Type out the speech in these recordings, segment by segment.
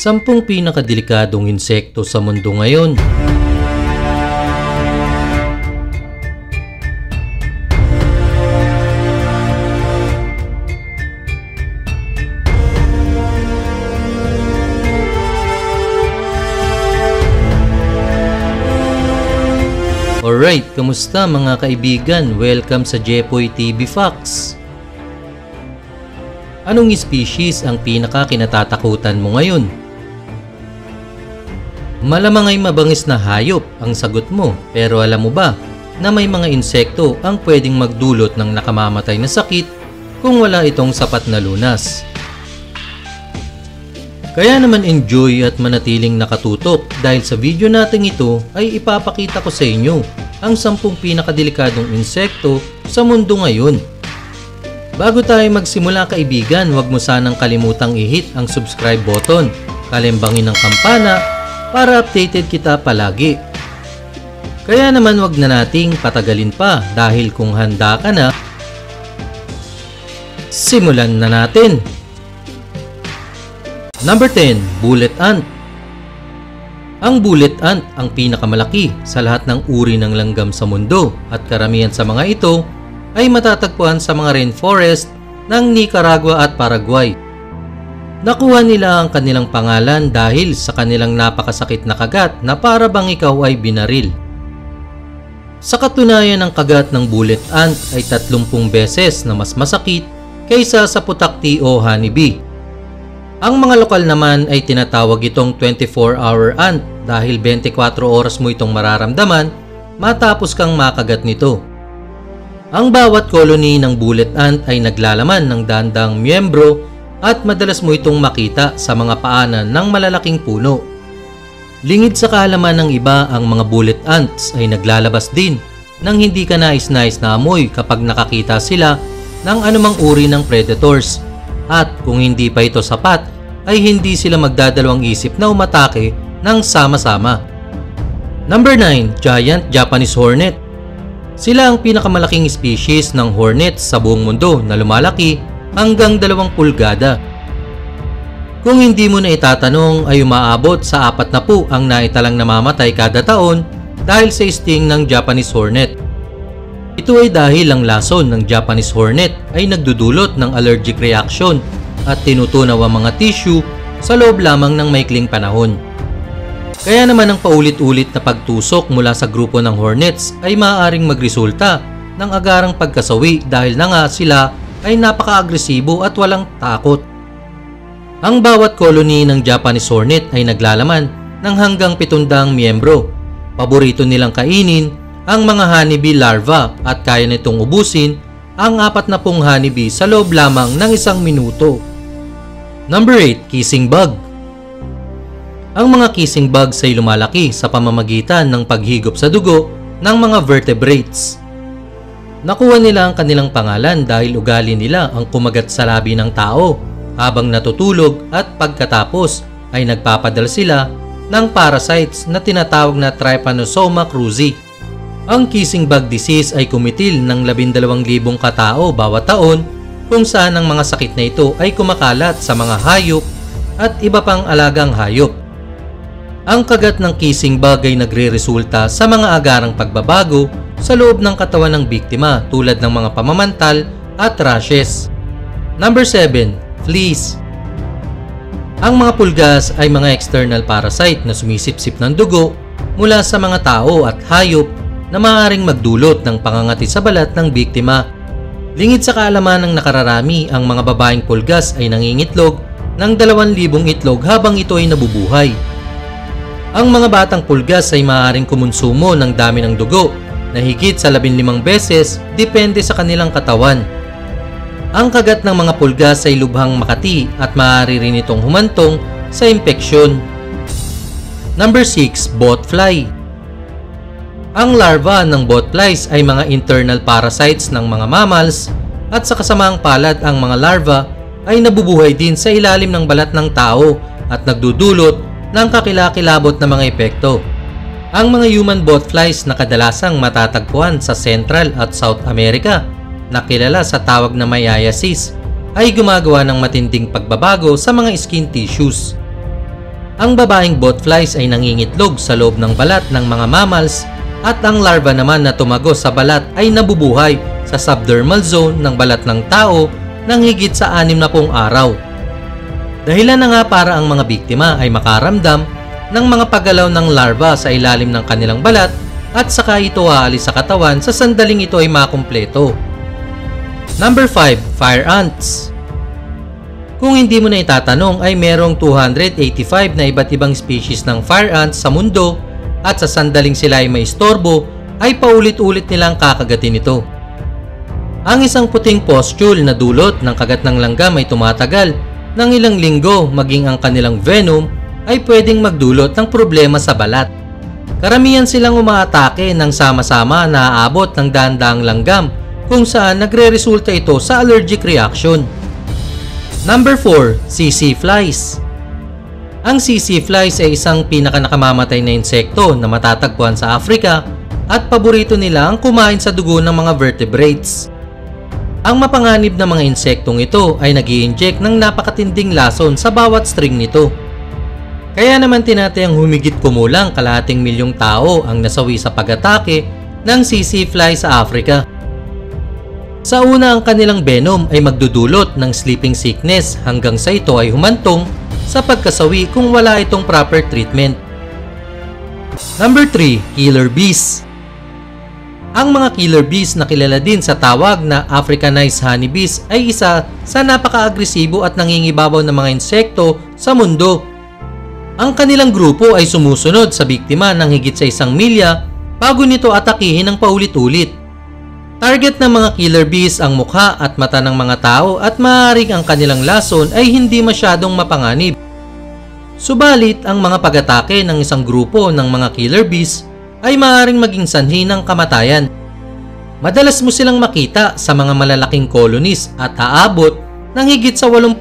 10 pinakadelikadong insekto sa mundo ngayon. Alright, kamusta mga kaibigan? Welcome sa Jepoy TV Facts. Anong species ang pinakakinatatakutan mo ngayon? Malamang ay mabangis na hayop ang sagot mo, pero alam mo ba na may mga insekto ang pwedeng magdulot ng nakamamatay na sakit kung wala itong sapat na lunas? Kaya naman enjoy at manatiling nakatutok dahil sa video natin ito ay ipapakita ko sa inyo ang 10 pinakadelikadong insekto sa mundo ngayon. Bago tayo magsimula kaibigan, huwag mo sanang kalimutang i-hit ang subscribe button, kalimbangin ang kampana para updated kita palagi. Kaya naman wag na nating patagalin pa dahil kung handa ka na, simulan na natin. Number 10, Bullet Ant. Ang bullet ant ang pinakamalaki sa lahat ng uri ng langgam sa mundo at karamihan sa mga ito ay matatagpuan sa mga rainforest ng Nicaragua at Paraguay. Nakuha nila ang kanilang pangalan dahil sa kanilang napakasakit na kagat na para bang ikaw ay binaril. Sa katunayan, ang kagat ng bullet ant ay 30 beses na mas masakit kaysa sa putakti o honeybee. Ang mga lokal naman ay tinatawag itong 24-hour ant dahil 24 oras mo itong mararamdaman matapos kang makagat nito. Ang bawat colony ng bullet ant ay naglalaman ng dandang miyembro at madalas mo itong makita sa mga paanan ng malalaking puno. Lingid sa kaalaman ng iba, ang mga bullet ants ay naglalabas din ng hindi ka nais-nais na amoy kapag nakakita sila ng anumang uri ng predators, at kung hindi pa ito sapat ay hindi sila magdadalawang isip na umatake ng sama-sama. Number 9, Giant Japanese Hornet. Sila ang pinakamalaking species ng hornet sa buong mundo na lumalaki hanggang 2 pulgada. Kung hindi mo na itatanong ay umaabot sa 40 ang naitalang namamatay kada taon dahil sa sting ng Japanese Hornet. Ito ay dahil ang lason ng Japanese Hornet ay nagdudulot ng allergic reaction at tinutunaw ang mga tissue sa loob lamang ng maikling panahon. Kaya naman ang paulit-ulit na pagtusok mula sa grupo ng hornets ay maaaring magresulta ng agarang pagkasawi dahil na nga sila ay napaka-agresibo at walang takot. Ang bawat colony ng Japanese Hornet ay naglalaman ng hanggang 700 miyembro. Paborito nilang kainin ang mga honeybee larva at kaya nitong ubusin ang 40 honeybee sa loob lamang ng 1 minuto. Number 8, Kissing Bug. Ang mga kissing bugs ay lumalaki sa pamamagitan ng paghigop sa dugo ng mga vertebrates. Nakuha nila ang kanilang pangalan dahil ugali nila ang kumagat sa labi ng tao habang natutulog, at pagkatapos ay nagpapadala sila ng parasites na tinatawag na Trypanosoma cruzi. Ang kissing bug disease ay kumitil ng 12,000 katao bawat taon, kung saan ang mga sakit na ito ay kumakalat sa mga hayop at iba pang alagang hayop. Ang kagat ng kissing bug ay nagreresulta sa mga agarang pagbabago sa loob ng katawan ng biktima tulad ng mga pamamantal at rashes. Number 7, Fleas. Ang mga pulgas ay mga external parasite na sumisipsip ng dugo mula sa mga tao at hayop na maaaring magdulot ng pangangati sa balat ng biktima. Lingid sa kaalaman ng nakararami, ang mga babaeng pulgas ay nangingitlog ng 2,000 itlog habang ito ay nabubuhay. Ang mga batang pulgas ay maaaring kumonsumo ng dami ng dugo na higit sa 15 beses depende sa kanilang katawan. Ang kagat ng mga pulgas ay lubhang makati at maaari rin itong humantong sa impeksyon. Number 6, Botfly. Ang larva ng botflies ay mga internal parasites ng mga mammals, at sa kasamaang palad ang mga larva ay nabubuhay din sa ilalim ng balat ng tao at nagdudulot ng kakilakilabot na mga epekto. Ang mga human botflies na kadalasang matatagpuan sa Central at South America na kilala sa tawag na myiasis ay gumagawa ng matinding pagbabago sa mga skin tissues. Ang babaeng botflies ay nangingitlog sa loob ng balat ng mga mammals at ang larva naman na tumago sa balat ay nabubuhay sa subdermal zone ng balat ng tao ng higit sa 60 araw. Dahilan na nga para ang mga biktima ay makaramdam ng mga paggalaw ng larva sa ilalim ng kanilang balat at saka ito aalis sa katawan sa sandaling ito ay makumpleto. Number 5, Fire Ants. Kung hindi mo na itatanong ay merong 285 na iba't ibang species ng fire ants sa mundo at sa sandaling sila ay maistorbo ay paulit-ulit nilang kakagatin ito. Ang isang puting pustule na dulot ng kagat ng langgam ay tumatagal ng ilang linggo maging ang kanilang venom ay pwedeng magdulot ng problema sa balat. Karamihan silang umaatake ng sama-sama na aabot ng daan-daang langgam kung saan nagre-resulta ito sa allergic reaction. Number 4, C.C. Flies. Ang C.C. Flies ay isang pinakanakamamatay na insekto na matatagpuan sa Africa at paborito nila ang kumain sa dugo ng mga vertebrates. Ang mapanganib na mga insektong ito ay nag-i-inject ng napakatinding lason sa bawat string nito. Kaya naman tinatayang humigit kumulang kalahating milyong tao ang nasawi sa pag-atake ng C.C. Fly sa Africa. Sa una, ang kanilang venom ay magdudulot ng sleeping sickness hanggang sa ito ay humantong sa pagkasawi kung wala itong proper treatment. Number 3, Killer Bees. Ang mga killer bees na kilala din sa tawag na Africanized honeybees ay isa sa napaka-agresibo at nangingibabaw na mga insekto sa mundo. Ang kanilang grupo ay sumusunod sa biktima ng higit sa 1 milya bago nito atakihin ng paulit-ulit. Target ng mga killer bees ang mukha at mata ng mga tao at maaaring ang kanilang lason ay hindi masyadong mapanganib. Subalit, ang mga pag-atake ng isang grupo ng mga killer bees ay maaaring maging sanhi ng kamatayan. Madalas mo silang makita sa mga malalaking colonies at aabot ng higit sa 80,000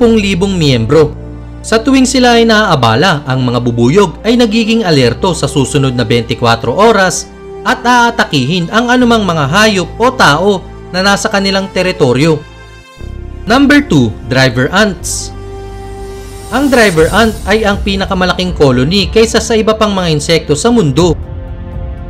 miyembro. Sa tuwing sila ay naaabala, ang mga bubuyog ay nagiging alerto sa susunod na 24 oras at aatakihin ang anumang mga hayop o tao na nasa kanilang teritoryo. Number 2, Driver Ants. Ang driver ant ay ang pinakamalaking colony kaysa sa iba pang mga insekto sa mundo.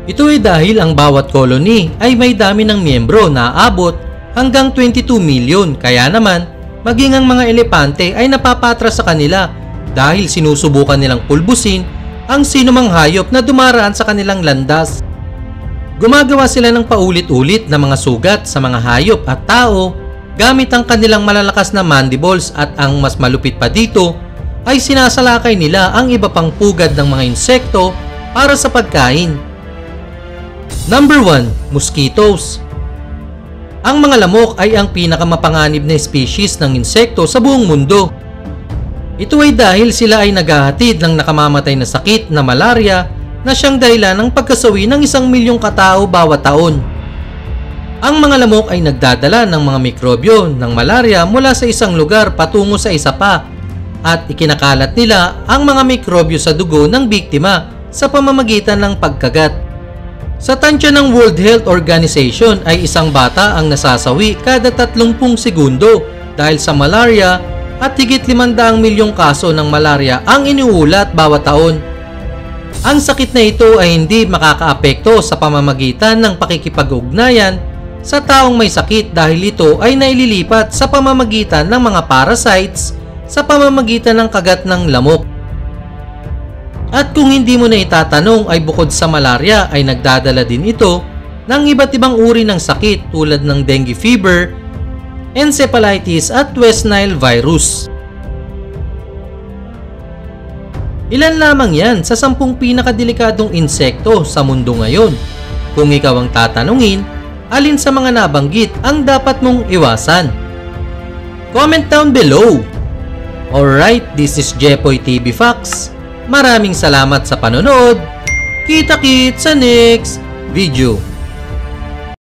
Ito ay dahil ang bawat colony ay may dami ng miyembro na aabot hanggang 22 milyon kaya naman maging ang mga elepante ay napapatras sa kanila dahil sinusubukan nilang pulbusin ang sinumang hayop na dumaraan sa kanilang landas. Gumagawa sila ng paulit-ulit na mga sugat sa mga hayop at tao gamit ang kanilang malalakas na mandibles at ang mas malupit pa dito ay sinasalakay nila ang iba pang pugad ng mga insekto para sa pagkain. Number 1, Mosquitoes. Ang mga lamok ay ang pinakamapanganib na species ng insekto sa buong mundo. Ito ay dahil sila ay naghahatid ng nakamamatay na sakit na malaria na siyang dahilan ng pagkasawi ng 1 milyong katao bawat taon. Ang mga lamok ay nagdadala ng mga mikrobyo ng malaria mula sa isang lugar patungo sa isa pa at ikinakalat nila ang mga mikrobyo sa dugo ng biktima sa pamamagitan ng pagkagat. Sa tansya ng World Health Organization ay isang bata ang nasasawi kada 30 segundo dahil sa malaria at higit 500 milyong kaso ng malaria ang iniuulat bawat taon. Ang sakit na ito ay hindi makakaapekto sa pamamagitan ng pakikipag-ugnayan sa taong may sakit dahil ito ay naililipat sa pamamagitan ng mga parasites sa pamamagitan ng kagat ng lamok. At kung hindi mo na itatanong ay bukod sa malaria ay nagdadala din ito ng iba't ibang uri ng sakit tulad ng dengue fever, encephalitis at West Nile virus. Ilan lamang yan sa 10 pinakadelikadong insekto sa mundo ngayon. Kung ikaw ang tatanungin, alin sa mga nabanggit ang dapat mong iwasan? Comment down below! Alright, this is Jepoy TV Facts. Maraming salamat sa panonood. Kita-kit sa next video!